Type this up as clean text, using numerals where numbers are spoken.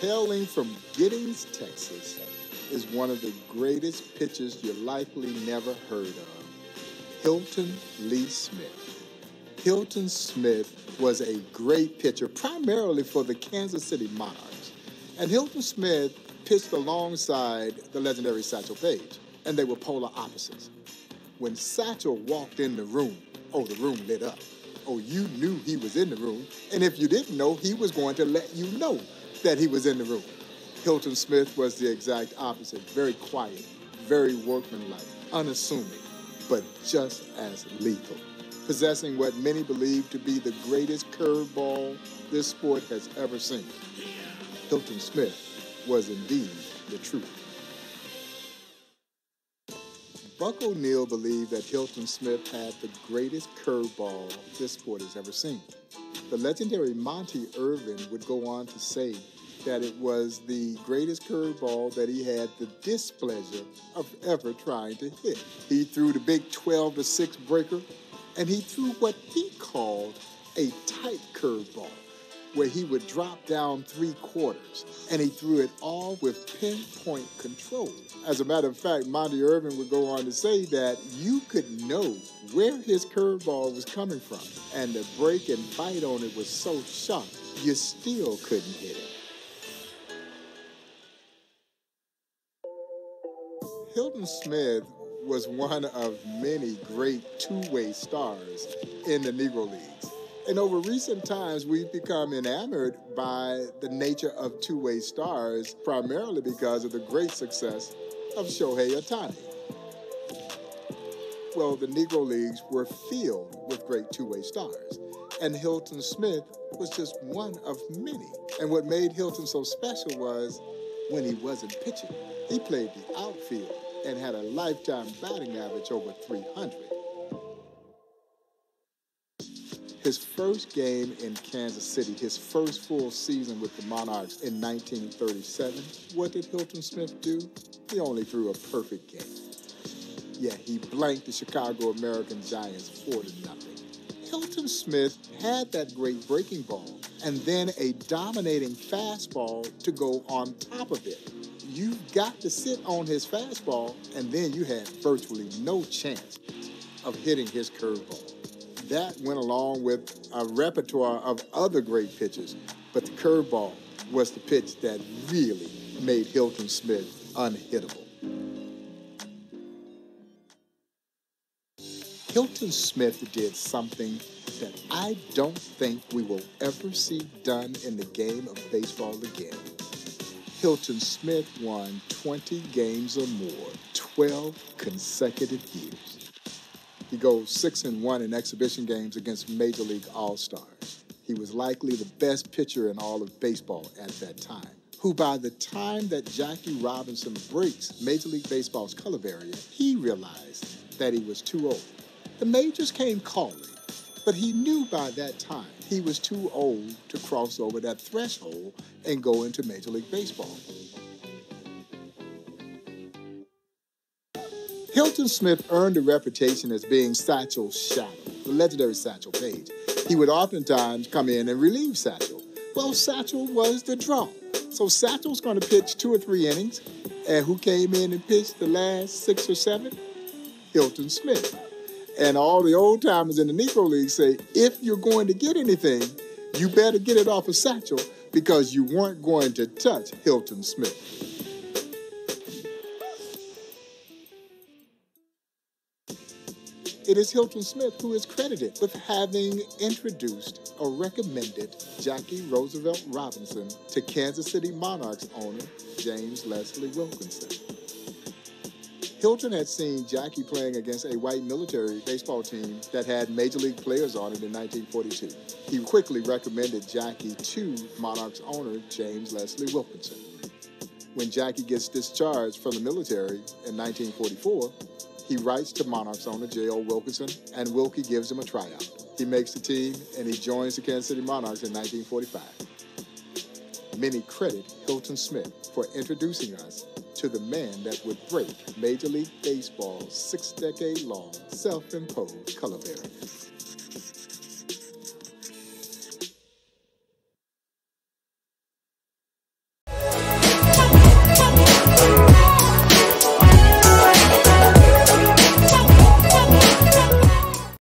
Hailing from Giddings, Texas, is one of the greatest pitchers you likely never heard of, Hilton Lee Smith. Hilton Smith was a great pitcher, primarily for the Kansas City Monarchs. And Hilton Smith pitched alongside the legendary Satchel Paige, and they were polar opposites. When Satchel walked in the room, oh, the room lit up. Oh, you knew he was in the room, and if you didn't know, he was going to let you know that he was in the room. Hilton Smith was the exact opposite, very quiet, very workmanlike, unassuming, but just as lethal, possessing what many believe to be the greatest curveball this sport has ever seen. Hilton Smith was indeed the truth. Buck O'Neil believed that Hilton Smith had the greatest curveball this sport has ever seen. The legendary Monty Irvin would go on to say that it was the greatest curveball that he had the displeasure of ever trying to hit. He threw the big 12-6 breaker, and he threw what he called a tight curveball, where he would drop down three-quarters, and he threw it all with pinpoint control. As a matter of fact, Monty Irvin would go on to say that you could know where his curveball was coming from, and the break and bite on it was so sharp, you still couldn't hit it. Hilton Smith was one of many great two-way stars in the Negro Leagues. And over recent times, we've become enamored by the nature of two-way stars, primarily because of the great success of Shohei Ohtani. Well, the Negro Leagues were filled with great two-way stars, and Hilton Smith was just one of many. And what made Hilton so special was when he wasn't pitching. He played the outfield and had a lifetime batting average over 300. His first game in Kansas City, his first full season with the Monarchs in 1937, what did Hilton Smith do? He only threw a perfect game. Yeah, he blanked the Chicago American Giants 4-0. Hilton Smith had that great breaking ball and then a dominating fastball to go on top of it. You got to sit on his fastball, and then you had virtually no chance of hitting his curveball. That went along with a repertoire of other great pitches, but the curveball was the pitch that really made Hilton Smith unhittable. Hilton Smith did something that I don't think we will ever see done in the game of baseball again. Hilton Smith won 20 games or more, 12 consecutive years. He goes 6-1 in exhibition games against Major League All-Stars. He was likely the best pitcher in all of baseball at that time, who by the time that Jackie Robinson breaks Major League Baseball's color barrier, he realized that he was too old. The majors came calling, but he knew by that time he was too old to cross over that threshold and go into Major League Baseball. Hilton Smith earned a reputation as being Satchel's shadow, the legendary Satchel Paige. He would oftentimes come in and relieve Satchel. Well, Satchel was the draw. So Satchel's going to pitch 2 or 3 innings, and who came in and pitched the last 6 or 7? Hilton Smith. And all the old-timers in the Negro League say, if you're going to get anything, you better get it off of Satchel, because you weren't going to touch Hilton Smith. It is Hilton Smith who is credited with having introduced or recommended Jackie Roosevelt Robinson to Kansas City Monarchs owner James Leslie Wilkinson. Hilton had seen Jackie playing against a white military baseball team that had Major League players on it in 1942. He quickly recommended Jackie to Monarchs owner James Leslie Wilkinson. When Jackie gets discharged from the military in 1944, he writes to Monarchs owner J.O. Wilkinson, and Wilkie gives him a tryout. He makes the team, and he joins the Kansas City Monarchs in 1945. Many credit Hilton Smith for introducing us to the man that would break Major League Baseball's 6-decade-long self-imposed color barrier.